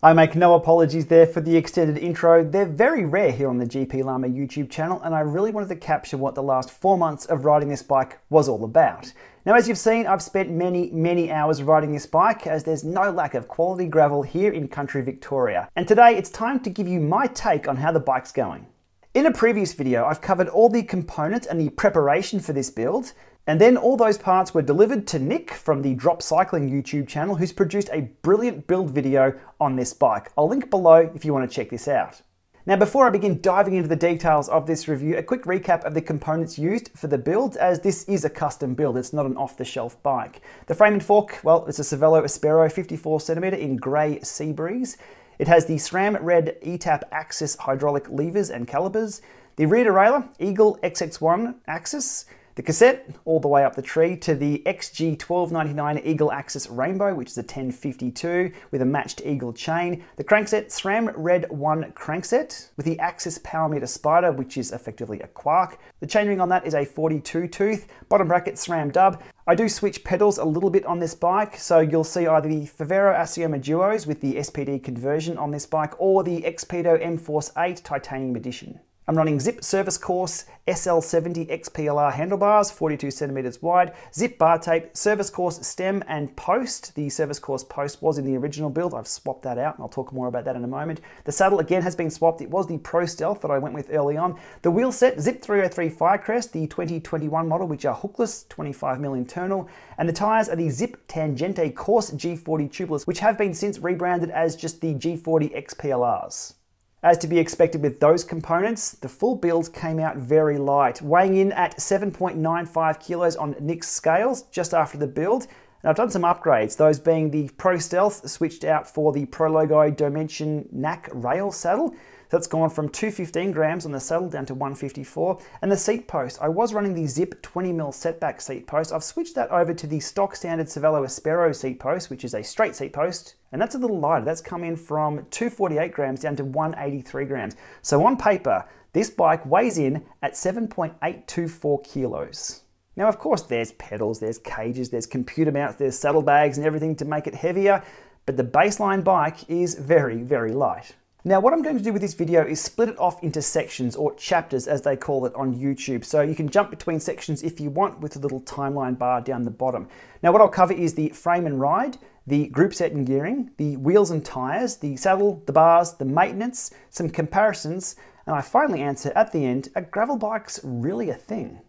I make no apologies there for the extended intro. They're very rare here on the GP Lama YouTube channel, and I really wanted to capture what the last 4 months of riding this bike was all about. Now, as you've seen, I've spent many hours riding this bike, as there's no lack of quality gravel here in country Victoria. And today it's time to give you my take on how the bike's going. In a previous video, I've covered all the components and the preparation for this build. And then all those parts were delivered to Nick from the Drop Cycling YouTube channel, who's produced a brilliant build video on this bike. I'll link below if you want to check this out. Now, before I begin diving into the details of this review, a quick recap of the components used for the build, as this is a custom build, it's not an off-the-shelf bike. The frame and fork, well, it's a Cervélo Áspero 54cm in grey Sea Breeze. It has the SRAM Red eTap AXS hydraulic levers and calipers, the rear derailleur, Eagle XX1 AXS, the cassette all the way up the tree to the XG 1299 Eagle AXS Rainbow, which is a 1052 with a matched Eagle chain. The crankset, SRAM Red 1 crankset with the AXS Power Meter Spider, which is effectively a quark. The chainring on that is a 42 tooth. Bottom bracket, SRAM Dub. I do switch pedals a little bit on this bike, so you'll see either the Favero Asioma Duos with the SPD conversion on this bike or the Xpedo M-Force 8 Titanium Edition. I'm running Zipp Service Course SL70 XPLR handlebars, 42cm wide, Zipp bar tape, Service Course stem and post. The Service Course post was in the original build. I've swapped that out and I'll talk more about that in a moment. The saddle again has been swapped. It was the Pro Stealth that I went with early on. The wheel set, Zipp 303 Firecrest, the 2021 model, which are hookless, 25mm internal. And the tyres are the Zipp Tangente Course G40 tubeless, which have been since rebranded as just the G40 XPLRs. As to be expected with those components, the full build came out very light, weighing in at 7.95 kilos on Nick's scales just after the build. And I've done some upgrades, those being the Pro Stealth switched out for the Prologo Dimension Nack rail saddle. That's gone from 215 grams on the saddle down to 154. And the seat post, I was running the Zipp 20mm setback seat post. I've switched that over to the stock standard Cervélo Áspero seat post, which is a straight seat post. And that's a little lighter. That's come in from 248 grams down to 183 grams. So on paper, this bike weighs in at 7.824 kilos. Now, of course, there's pedals, there's cages, there's computer mounts, there's saddlebags and everything to make it heavier, but the baseline bike is very light. Now, what I'm going to do with this video is split it off into sections, or chapters as they call it on YouTube, so you can jump between sections if you want with a little timeline bar down the bottom. Now, what I'll cover is the frame and ride, the groupset and gearing, the wheels and tires, the saddle, the bars, the maintenance, some comparisons, and I finally answer at the end, are gravel bikes really a thing?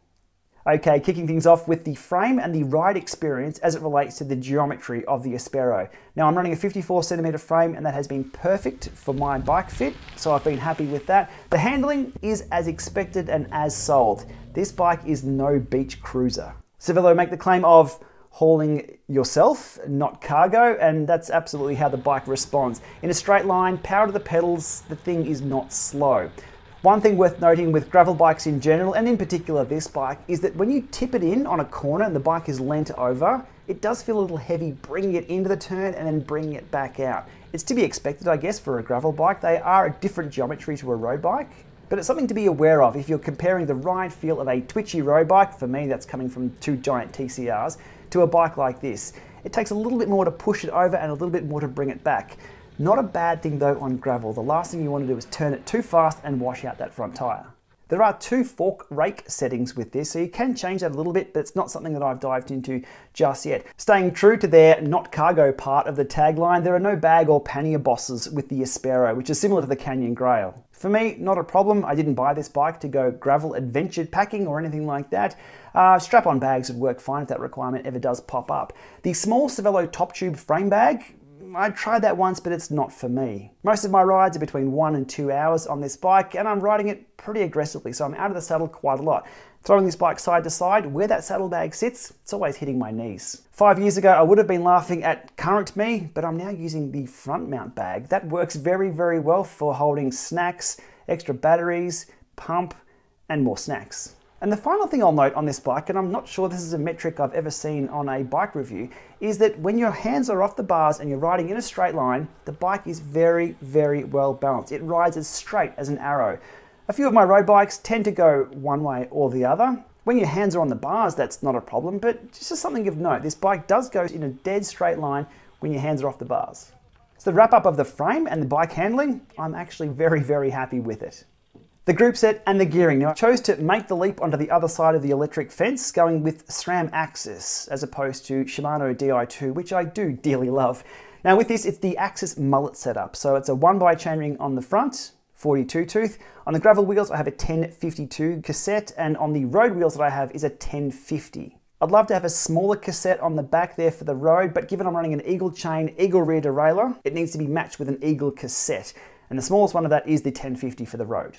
Okay, kicking things off with the frame and the ride experience as it relates to the geometry of the Áspero. Now, I'm running a 54cm frame and that has been perfect for my bike fit, so I've been happy with that. The handling is as expected and as sold. This bike is no beach cruiser. Cervélo make the claim of hauling yourself, not cargo, and that's absolutely how the bike responds. In a straight line, power to the pedals, the thing is not slow. One thing worth noting with gravel bikes in general, and in particular this bike, is that when you tip it in on a corner and the bike is leant over, it does feel a little heavy bringing it into the turn and then bringing it back out. It's to be expected, I guess, for a gravel bike. They are a different geometry to a road bike, but it's something to be aware of if you're comparing the ride feel of a twitchy road bike, for me that's coming from two giant TCRs, to a bike like this. It takes a little bit more to push it over and a little bit more to bring it back. Not a bad thing though on gravel. The last thing you want to do is turn it too fast and wash out that front tire. There are two fork rake settings with this, so you can change that a little bit, but it's not something that I've dived into just yet. Staying true to their not cargo part of the tagline, there are no bag or pannier bosses with the Áspero, which is similar to the Canyon Grail. For me, not a problem. I didn't buy this bike to go gravel adventure packing or anything like that. Strap-on bags would work fine if that requirement ever does pop up. The small Cervélo top tube frame bag, I tried that once, but it's not for me. Most of my rides are between 1 and 2 hours on this bike, and I'm riding it pretty aggressively, so I'm out of the saddle quite a lot. Throwing this bike side to side, where that saddlebag sits, it's always hitting my knees. 5 years ago, I would have been laughing at current me, but I'm now using the front mount bag. That works very well for holding snacks, extra batteries, pump, and more snacks. And the final thing I'll note on this bike, and I'm not sure this is a metric I've ever seen on a bike review, is that when your hands are off the bars and you're riding in a straight line, the bike is very well balanced. It rides as straight as an arrow. A few of my road bikes tend to go one way or the other. When your hands are on the bars, that's not a problem, but just something of note, this bike does go in a dead straight line when your hands are off the bars. So the wrap up of the frame and the bike handling, I'm actually very, very happy with it. The group set and the gearing. Now I chose to make the leap onto the other side of the electric fence, going with SRAM AXS as opposed to Shimano DI2, which I do dearly love. Now with this, it's the AXS mullet setup. So it's a 1x chainring on the front, 42 tooth. On the gravel wheels, I have a 1052 cassette, and on the road wheels that I have is a 1050. I'd love to have a smaller cassette on the back there for the road, but given I'm running an Eagle chain, Eagle rear derailleur, it needs to be matched with an Eagle cassette. And the smallest one of that is the 1050 for the road.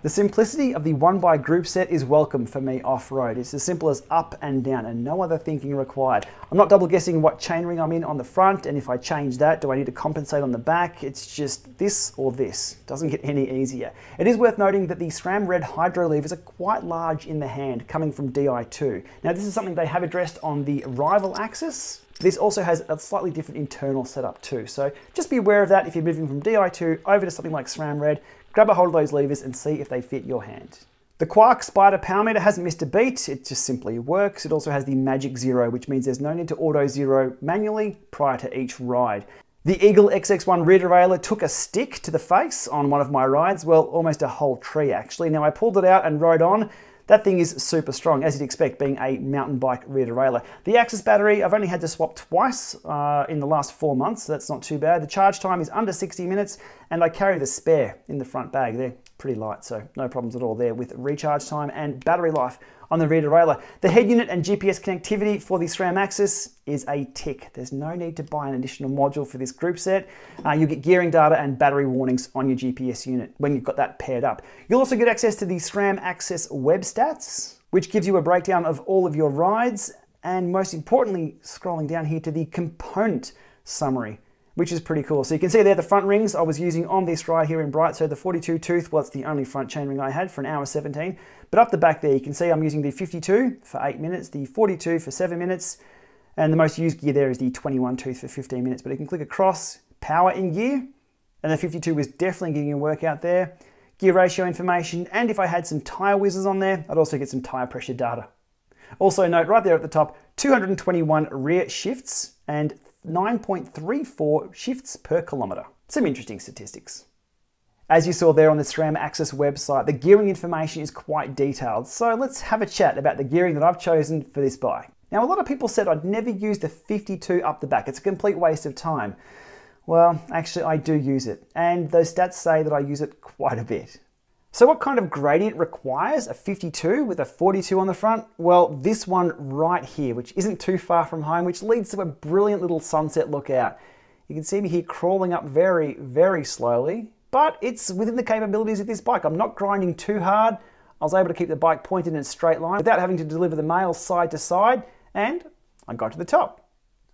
The simplicity of the 1x group set is welcome for me off-road. It's as simple as up and down and no other thinking required. I'm not double guessing what chainring I'm in on the front, and if I change that, do I need to compensate on the back? It's just this or this. Doesn't get any easier. It is worth noting that the SRAM Red hydro levers are quite large in the hand, coming from DI2. Now this is something they have addressed on the rival axis. This also has a slightly different internal setup too, so just be aware of that if you're moving from DI2 over to something like SRAM Red. Grab a hold of those levers and see if they fit your hand. The Quark Spider Power Meter hasn't missed a beat, it just simply works. It also has the Magic Zero, which means there's no need to auto zero manually prior to each ride. The Eagle XX1 rear derailleur took a stick to the face on one of my rides, well, almost a whole tree actually. Now I pulled it out and rode on. That thing is super strong, as you'd expect, being a mountain bike rear derailleur. The Axis battery, I've only had to swap twice in the last 4 months, so that's not too bad. The charge time is under 60 minutes, and I carry the spare in the front bag. They're pretty light, so no problems at all there with recharge time and battery life on the rear derailleur. The head unit and GPS connectivity for the SRAM AXS is a tick. There's no need to buy an additional module for this group set. You get gearing data and battery warnings on your GPS unit when you've got that paired up. You'll also get access to the SRAM AXS web stats, which gives you a breakdown of all of your rides, and most importantly, scrolling down here to the component summary, which is pretty cool. So you can see there the front rings I was using on this ride here in Bright. So the 42 tooth was the only front chainring I had for an hour 17. But up the back there, you can see I'm using the 52 for 8 minutes, the 42 for 7 minutes, and the most used gear there is the 21 tooth for 15 minutes. But you can click across, power in gear, and the 52 was definitely getting a workout there. Gear ratio information, and if I had some tire whizzes on there, I'd also get some tire pressure data. Also note right there at the top, 221 rear shifts and 9.34 shifts per kilometre. Some interesting statistics. As you saw there on the SRAM AXS website, the gearing information is quite detailed, so let's have a chat about the gearing that I've chosen for this bike. Now a lot of people said I'd never use the 52 up the back, it's a complete waste of time. Well, actually I do use it, and those stats say that I use it quite a bit. So what kind of gradient requires a 52 with a 42 on the front? Well, this one right here, which isn't too far from home, which leads to a brilliant little sunset lookout. You can see me here crawling up very, very slowly, but it's within the capabilities of this bike. I'm not grinding too hard. I was able to keep the bike pointed in a straight line without having to deliver the mail side to side, and I got to the top.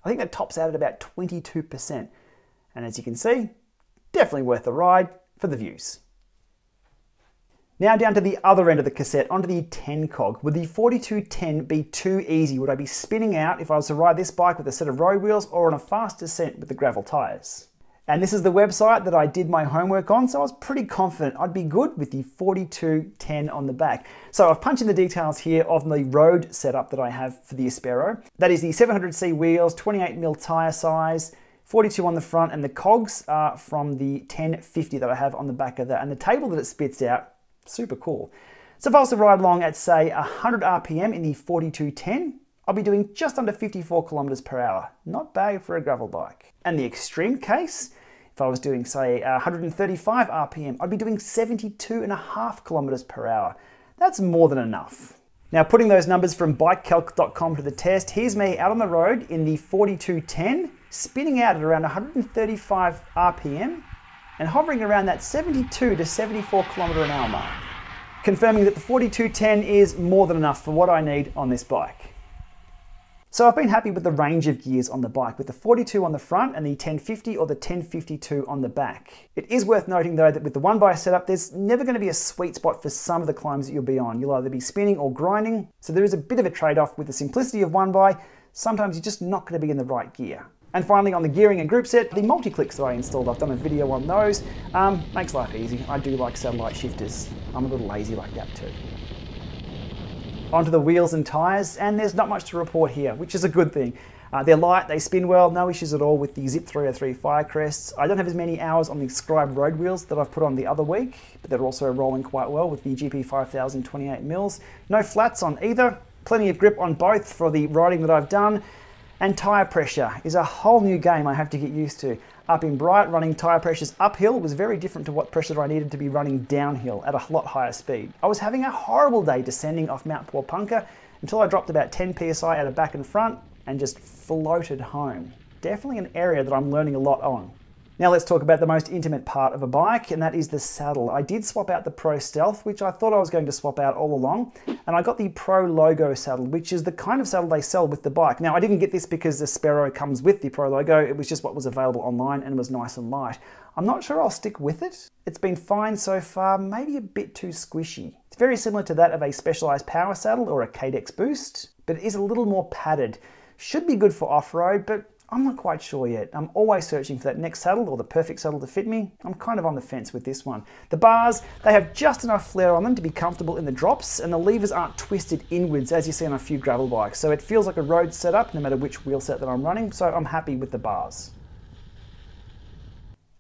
I think that tops out at about 22%. And as you can see, definitely worth the ride for the views. Now down to the other end of the cassette, onto the 10 cog. Would the 4210 be too easy? Would I be spinning out if I was to ride this bike with a set of road wheels or on a fast descent with the gravel tires? And this is the website that I did my homework on, so I was pretty confident I'd be good with the 4210 on the back. So I've punched in the details here of the road setup that I have for the Aspero. That is the 700C wheels, 28mm tire size, 42 on the front, and the cogs are from the 1050 that I have on the back of that. And the table that it spits out, super cool. So if I was to ride along at say 100 RPM in the 4210, I'll be doing just under 54 kilometers per hour. Not bad for a gravel bike. And the extreme case, if I was doing say 135 RPM, I'd be doing 72.5 kilometers per hour. That's more than enough. Now putting those numbers from bikecalc.com to the test, here's me out on the road in the 4210, spinning out at around 135 RPM, and hovering around that 72 to 74 kilometer an hour mark, confirming that the 4210 is more than enough for what I need on this bike. So I've been happy with the range of gears on the bike, with the 42 on the front and the 1050 or the 1052 on the back. It is worth noting though that with the 1x setup, there's never going to be a sweet spot for some of the climbs that you'll be on. You'll either be spinning or grinding, so there is a bit of a trade-off with the simplicity of 1x. Sometimes you're just not going to be in the right gear. And finally, on the gearing and group set, the multi-clicks that I installed, I've done a video on those. Makes life easy. I do like satellite shifters. I'm a little lazy like that too. Onto the wheels and tires, and there's not much to report here, which is a good thing. They're light, they spin well, no issues at all with the Zipp 303 Firecrests. I don't have as many hours on the Scribe road wheels that I've put on the other week, but they're also rolling quite well with the GP 5000 28mm. No flats on either, plenty of grip on both for the riding that I've done. And tyre pressure is a whole new game I have to get used to. Up in Bright, running tyre pressures uphill was very different to what pressure I needed to be running downhill at a lot higher speed. I was having a horrible day descending off Mount Porepunca until I dropped about 10 psi out of back and front and just floated home. Definitely an area that I'm learning a lot on. Now let's talk about the most intimate part of a bike, and that is the saddle. I did swap out the Pro Stealth, which I thought I was going to swap out all along, and I got the Prologo saddle, which is the kind of saddle they sell with the bike. Now I didn't get this because the Sparrow comes with the Prologo, it was just what was available online and was nice and light. I'm not sure I'll stick with it. It's been fine so far, maybe a bit too squishy. It's very similar to that of a Specialized Power Saddle or a Cadex Boost, but it is a little more padded. Should be good for off-road, but I'm not quite sure yet. I'm always searching for that next saddle or the perfect saddle to fit me. I'm kind of on the fence with this one. The bars, they have just enough flare on them to be comfortable in the drops, and the levers aren't twisted inwards as you see on a few gravel bikes. So it feels like a road setup no matter which wheel set that I'm running, so I'm happy with the bars.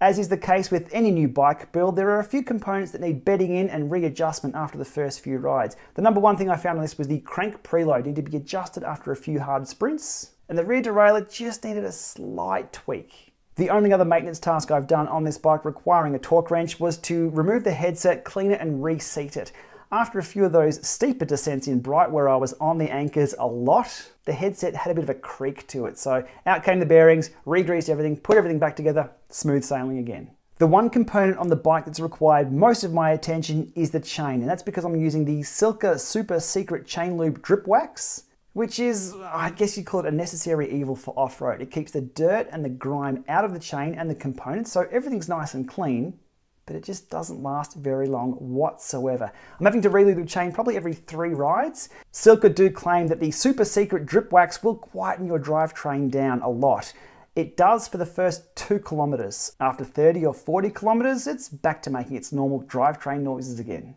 As is the case with any new bike build, there are a few components that need bedding in and readjustment after the first few rides. The number one thing I found on this was the crank preload needed to be adjusted after a few hard sprints, and the rear derailleur just needed a slight tweak. The only other maintenance task I've done on this bike requiring a torque wrench was to remove the headset, clean it and reseat it. After a few of those steeper descents in Bright where I was on the anchors a lot, the headset had a bit of a creak to it, so out came the bearings, re-greased everything, put everything back together, smooth sailing again. The one component on the bike that's required most of my attention is the chain, and that's because I'm using the Silca Super Secret Chain Lube Drip Wax, which is, I guess you'd call it a necessary evil for off-road. It keeps the dirt and the grime out of the chain and the components, so everything's nice and clean, but it just doesn't last very long whatsoever. I'm having to re-lube the chain probably every 3 rides. Silca do claim that the super secret drip wax will quieten your drivetrain down a lot. It does for the first 2 kilometers. After 30 or 40 kilometers, it's back to making its normal drivetrain noises again.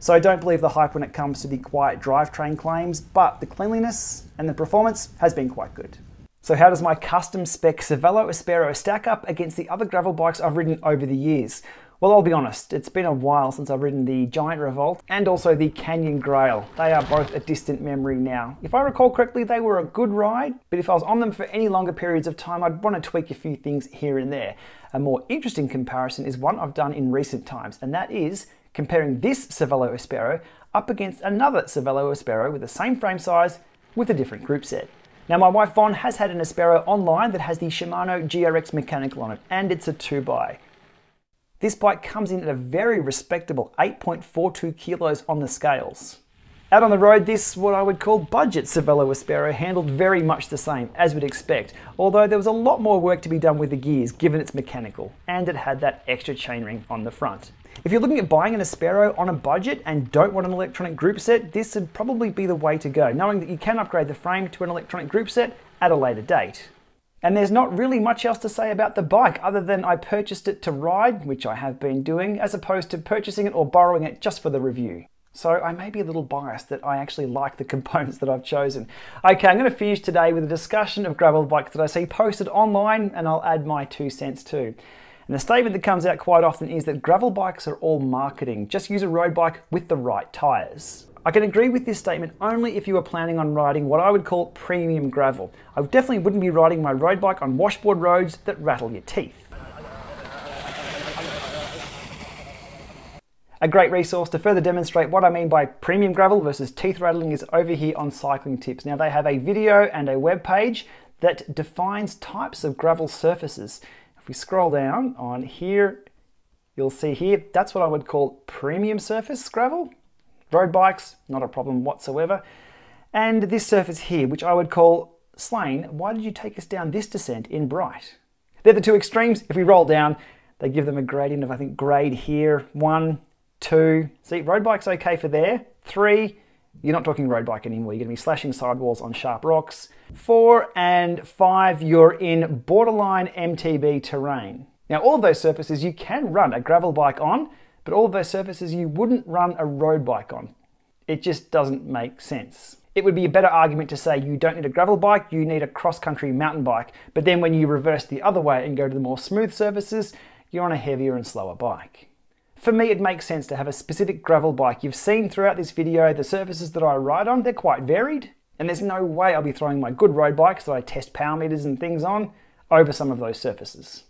So I don't believe the hype when it comes to the quiet drivetrain claims, but the cleanliness and the performance has been quite good. So how does my custom spec Cervélo Áspero stack up against the other gravel bikes I've ridden over the years? Well, I'll be honest, it's been a while since I've ridden the Giant Revolt and also the Canyon Grail. They are both a distant memory now. If I recall correctly, they were a good ride, but if I was on them for any longer periods of time, I'd want to tweak a few things here and there. A more interesting comparison is one I've done in recent times, and that is comparing this Cervélo Áspero up against another Cervélo Áspero with the same frame size with a different group set. Now my wife Vaughn has had an Áspero online that has the Shimano GRX mechanical on it, and it's a 2x. This bike comes in at a very respectable 8.42 kilos on the scales. Out on the road, this, what I would call budget Cervélo Áspero, handled very much the same, as we'd expect, although there was a lot more work to be done with the gears given it's mechanical, and it had that extra chainring on the front. If you're looking at buying an Áspero on a budget and don't want an electronic group set, this would probably be the way to go, knowing that you can upgrade the frame to an electronic group set at a later date. And there's not really much else to say about the bike other than I purchased it to ride, which I have been doing, as opposed to purchasing it or borrowing it just for the review. So I may be a little biased that I actually like the components that I've chosen. Okay, I'm going to finish today with a discussion of gravel bikes that I see posted online, and I'll add my 2 cents too. And the statement that comes out quite often is that gravel bikes are all marketing. Just use a road bike with the right tires. I can agree with this statement only if you are planning on riding what I would call premium gravel. I definitely wouldn't be riding my road bike on washboard roads that rattle your teeth. A great resource to further demonstrate what I mean by premium gravel versus teeth rattling is over here on Cycling Tips. Now they have a video and a webpage that defines types of gravel surfaces. If we scroll down on here, you'll see here, that's what I would call premium surface gravel. Road bikes, not a problem whatsoever. And this surface here, which I would call, Slane, why did you take us down this descent in Bright? They're the two extremes. If we roll down, they give them a gradient of, I think, grade here, 1, 2, see, road bike's okay for there. 3, you're not talking road bike anymore. You're gonna be slashing sidewalls on sharp rocks. 4 and 5, you're in borderline MTB terrain. Now, all of those surfaces you can run a gravel bike on, but all of those surfaces you wouldn't run a road bike on. It just doesn't make sense. It would be a better argument to say you don't need a gravel bike, you need a cross-country mountain bike, but then when you reverse the other way and go to the more smooth surfaces, you're on a heavier and slower bike. For me, it makes sense to have a specific gravel bike. You've seen throughout this video the surfaces that I ride on, they're quite varied, and there's no way I'll be throwing my good road bikes that I test power meters and things on over some of those surfaces.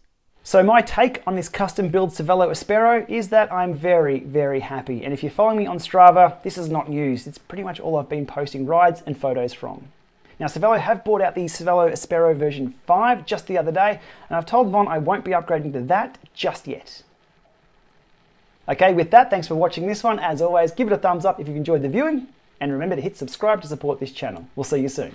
So my take on this custom build Cervélo Áspero is that I'm very, very happy. And if you're following me on Strava, this is not news. It's pretty much all I've been posting rides and photos from. Now, Cervélo have brought out the Cervélo Áspero version 5 just the other day, and I've told Von I won't be upgrading to that just yet. Okay, with that, thanks for watching this one. As always, give it a thumbs up if you've enjoyed the viewing, and remember to hit subscribe to support this channel. We'll see you soon.